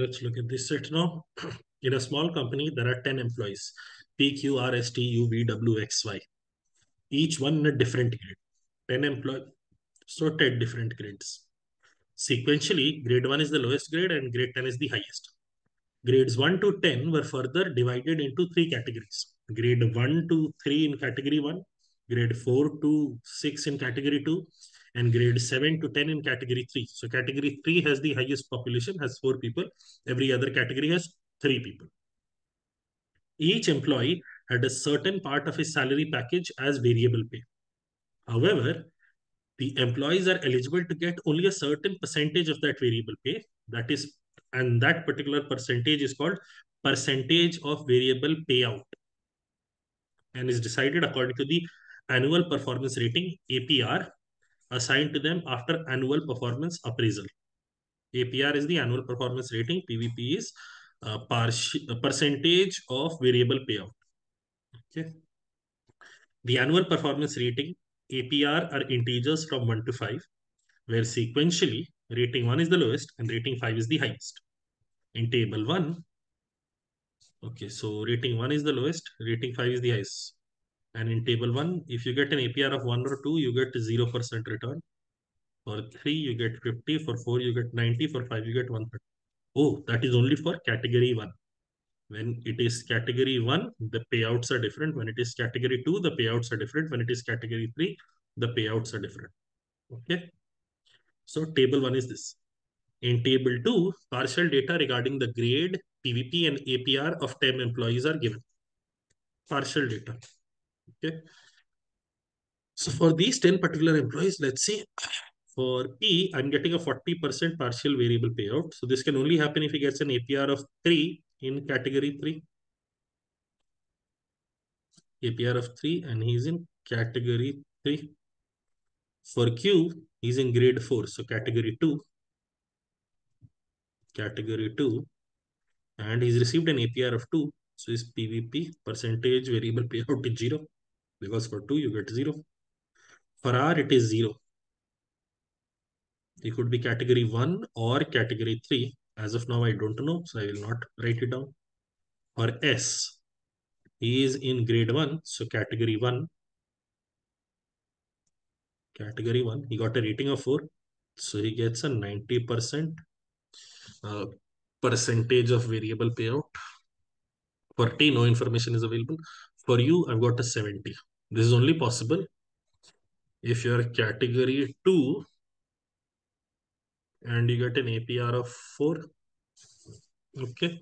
Let's look at this set now. In a small company, there are 10 employees. P, Q, R, S, T, U, V, W, X, Y. Each one in a different grade. 10 employees. So 10 different grades. Sequentially, grade 1 is the lowest grade and grade 10 is the highest. Grades 1 to 10 were further divided into 3 categories. Grade 1 to 3 in category 1, grade 4 to 6 in category 2, and grade 7 to 10 in category 3. So category 3 has the highest population, has 4 people. Every other category has 3 people. Each employee had a certain part of his salary package as variable pay. However, the employees are eligible to get only a certain percentage of that variable pay. That is, and that particular percentage is called percentage of variable payout and is decided according to the annual performance rating, APR, assigned to them after annual performance appraisal. APR is the annual performance rating. PVP is percentage of variable payout. Okay. The annual performance rating, APR, are integers from 1 to 5, where sequentially rating 1 is the lowest and rating 5 is the highest. In table 1, okay, so rating 1 is the lowest, rating 5 is the highest. And in table 1, if you get an APR of 1 or 2, you get 0% return. For 3, you get 50. For 4, you get 90. For 5, you get 130. Oh, that is only for category 1. When it is category 1, the payouts are different. When it is category 2, the payouts are different. When it is category 3, the payouts are different. Okay. So table 1 is this. In table 2, partial data regarding the grade, PVP, and APR of 10 employees are given. Partial data. Okay. So for these 10 particular employees, let's see, for P, I'm getting a 40% partial variable payout. So this can only happen if he gets an APR of 3 in category 3. APR of 3, and he's in category 3. For Q, he's in grade 4. So category 2. Category 2. And he's received an APR of 2. So his PVP, percentage variable payout, is 0. Because for 2, you get 0. For R, it is 0. It could be category 1 or category 3. As of now, I don't know, so I will not write it down. For S, he is in grade 1, so category 1. Category 1, he got a rating of 4. So he gets a 90% percentage of variable payout. For T, no information is available. For U, I've got a 70. This is only possible if you're category 2 and you get an APR of 4. Okay.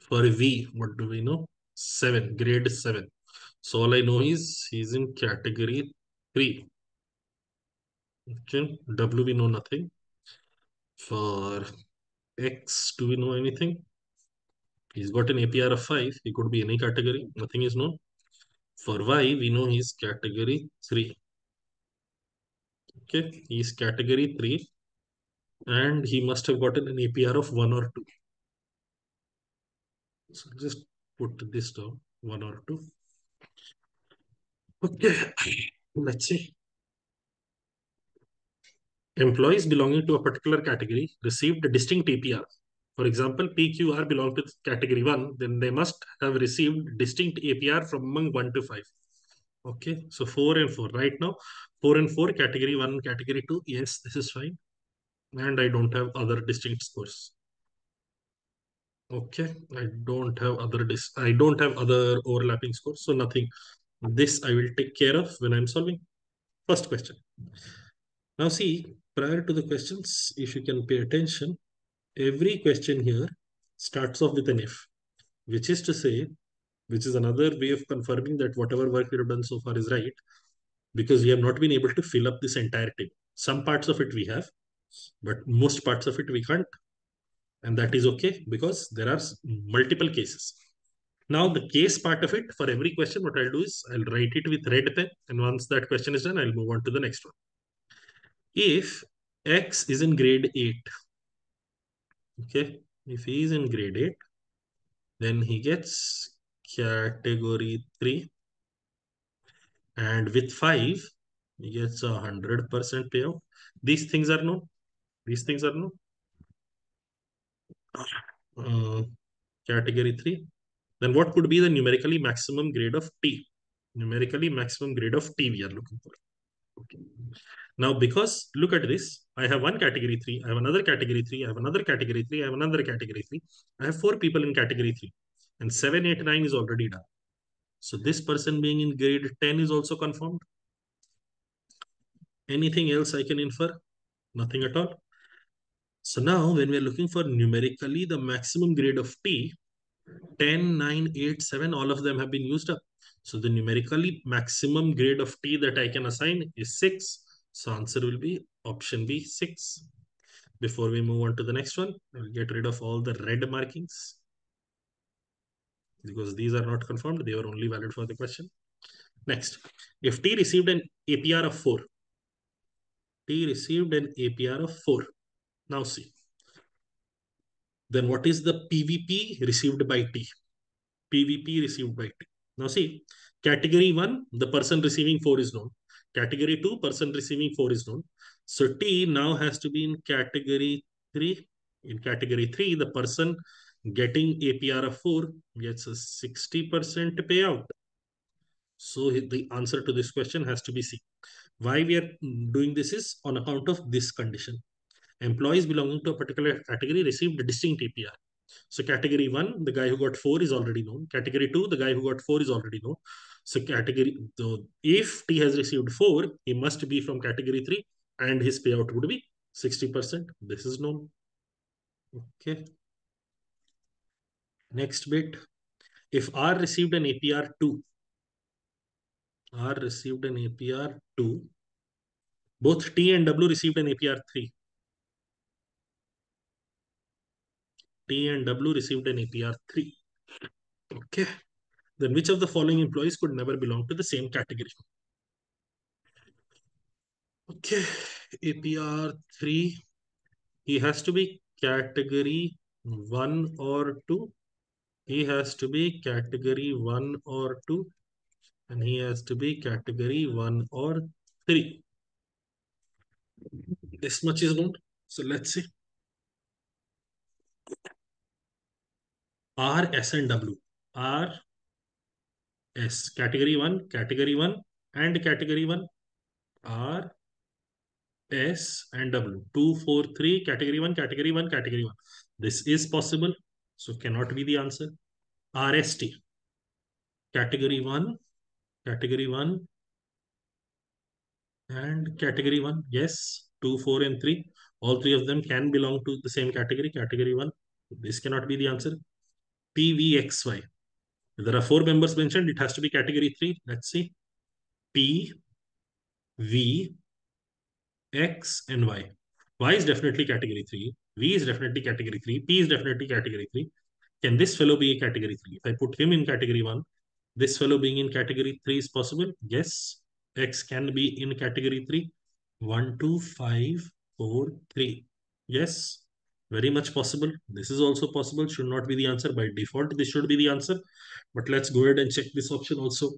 For V, what do we know? 7, grade 7. So all I know is he's in category 3. Okay. W, we know nothing. For X, do we know anything? He's got an APR of 5. He could be any category. Nothing is known. For Y, we know he's category 3. Okay. He's category 3. And he must have gotten an APR of 1 or 2. So just put this down, 1 or 2. Okay, let's see. Employees belonging to a particular category received a distinct APR. For example, PQR belong to category 1, then they must have received distinct APR from among 1 to 5. Okay, so 4 and 4. Right now, 4 and 4, category 1, category 2. Yes, this is fine. And I don't have other distinct scores. Okay, I don't have other overlapping scores, so nothing. This I will take care of when I'm solving. First question. Now see, prior to the questions, if you can pay attention, every question here starts off with an if, which is to say, which is another way of confirming that whatever work we have done so far is right, because we have not been able to fill up this entire table. Some parts of it we have, but most parts of it we can't, and that is okay because there are multiple cases. Now the case part of it, for every question, what I'll do is I'll write it with red pen, and once that question is done, I'll move on to the next one. If X is in grade 8, okay, if he is in grade 8, then he gets category 3, and with 5, he gets a 100% payout. These things are known. category 3. Then what could be the numerically maximum grade of T? Numerically maximum grade of T we are looking for. Okay. Now, because look at this, I have one category 3, I have another category 3, I have another category 3, I have another category 3. I have 4 people in category 3 and 7, 8, 9 is already done. So this person being in grade 10 is also confirmed. Anything else I can infer? Nothing at all. So now when we are looking for numerically the maximum grade of T, 10, 9, 8, 7, all of them have been used up. So the numerically maximum grade of T that I can assign is 6. So answer will be option B, 6. Before we move on to the next one, I will get rid of all the red markings because these are not confirmed. They were only valid for the question. Next, if T received an APR of 4, T received an APR of 4. Now see. Then what is the PVP received by T? PVP received by T. Now see, category 1, the person receiving 4 is known. Category 2, person receiving 4 is known. So T now has to be in category 3. In category 3, the person getting APR of 4 gets a 60% payout. So the answer to this question has to be C. Why we are doing this is on account of this condition. Employees belonging to a particular category received a distinct APR. So category 1, the guy who got 4 is already known. Category 2, the guy who got 4 is already known. So if T has received 4, he must be from category 3 and his payout would be 60%. This is known. Okay. Next bit. If R received an APR 2, R received an APR 2, both T and W received an APR 3. T and W received an APR 3. Okay. Then which of the following employees could never belong to the same category? Okay. APR 3. He has to be category 1 or 2. He has to be category 1 or 2. And he has to be category 1 or 3. This much is known. So let's see. R, S, and W. R, S. Category 1, and category 1. R, S, and W. 2, 4, 3, category 1, category 1, category 1. This is possible, so cannot be the answer. R, S, T. Category 1, category 1, and category 1. Yes, 2, 4, and 3. All three of them can belong to the same category, category 1. This cannot be the answer. PVXY. There are 4 members mentioned. It has to be category 3. Let's see. P, V, X, and Y. Y is definitely category 3. V is definitely category 3. P is definitely category 3. Can this fellow be a category 3? If I put him in category 1, this fellow being in category 3 is possible. Yes. X can be in category 3. 1, 2, 5, 4, 3. Yes. Very much possible. This is also possible. Should not be the answer. By default, this should be the answer. But let's go ahead and check this option also.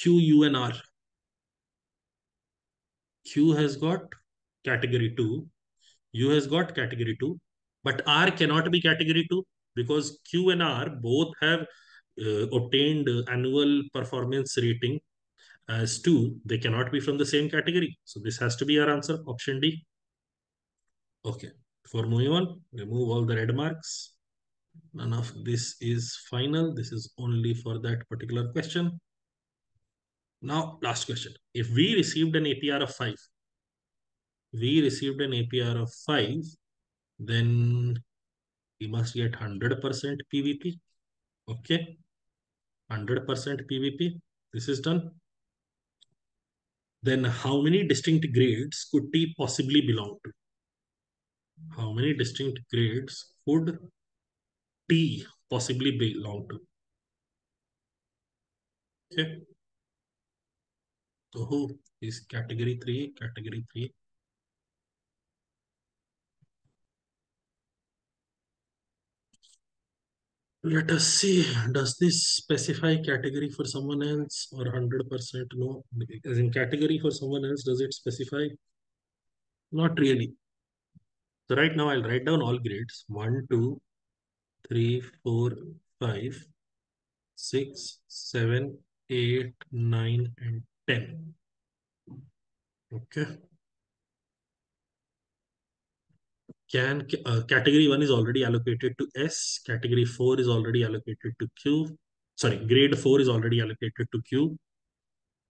Q, U, and R. Q has got category 2. U has got category 2. But R cannot be category 2 because Q and R both have obtained annual performance rating as 2. They cannot be from the same category. So this has to be our answer. Option D. Okay. Before moving on, remove all the red marks. None of this is final. This is only for that particular question. Now, last question. If we received an APR of 5, we received an APR of 5, then we must get 100% PVP. Okay. 100% PVP. This is done. Then how many distinct grades could T possibly belong to? How many distinct grades could T possibly belong to? Okay. So who is category 3? Category 3. Let us see. Does this specify category for someone else or 100%? No. As in category for someone else, does it specify? Not really. So right now I'll write down all grades. 1, 2, 3, 4, 5, 6, 7, 8, 9, and 10. Okay. Category 1 is already allocated to S. Category 4 is already allocated to Q. Sorry, grade 4 is already allocated to Q.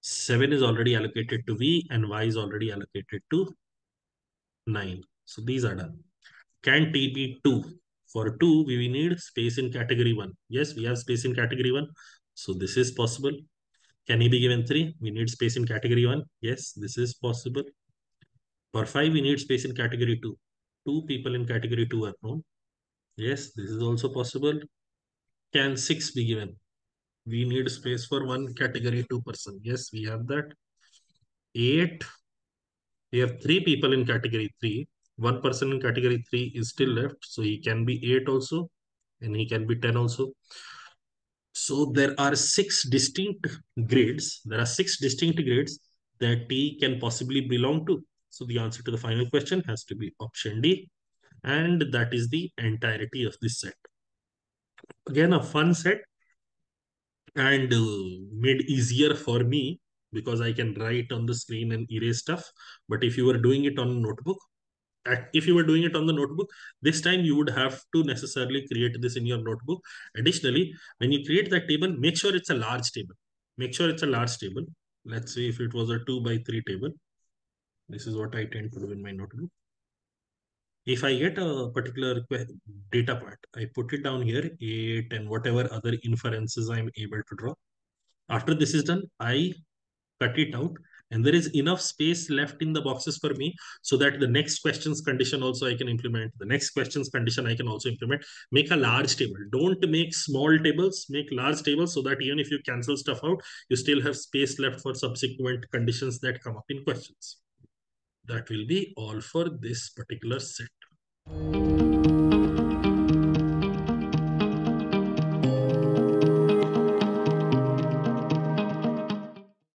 7 is already allocated to V, and Y is already allocated to 9. So these are done. Can T be 2? For 2, we need space in category 1. Yes, we have space in category 1. So this is possible. Can he be given 3? We need space in category 1. Yes, this is possible. For 5, we need space in category 2. 2 people in category 2 are known. Yes, this is also possible. Can 6 be given? We need space for one category 2 person. Yes, we have that. 8. We have 3 people in category 3. One person in category 3 is still left. So he can be 8 also. And he can be 10 also. So there are 6 distinct grades. There are 6 distinct grades that T can possibly belong to. So the answer to the final question has to be option D. And that is the entirety of this set. Again, a fun set. And made easier for me because I can write on the screen and erase stuff. But if you were doing it on a notebook, this time you would have to necessarily create this in your notebook. Additionally, when you create that table, make sure it's a large table. Let's say if it was a 2 by 3 table. This is what I tend to do in my notebook. If I get a particular data part, I put it down here, 8 and whatever other inferences I'm able to draw. After this is done, I cut it out. And there is enough space left in the boxes for me so that the next question's condition also I can implement. Make a large table. Don't make small tables, make large tables so that even if you cancel stuff out, you still have space left for subsequent conditions that come up in questions. That will be all for this particular set.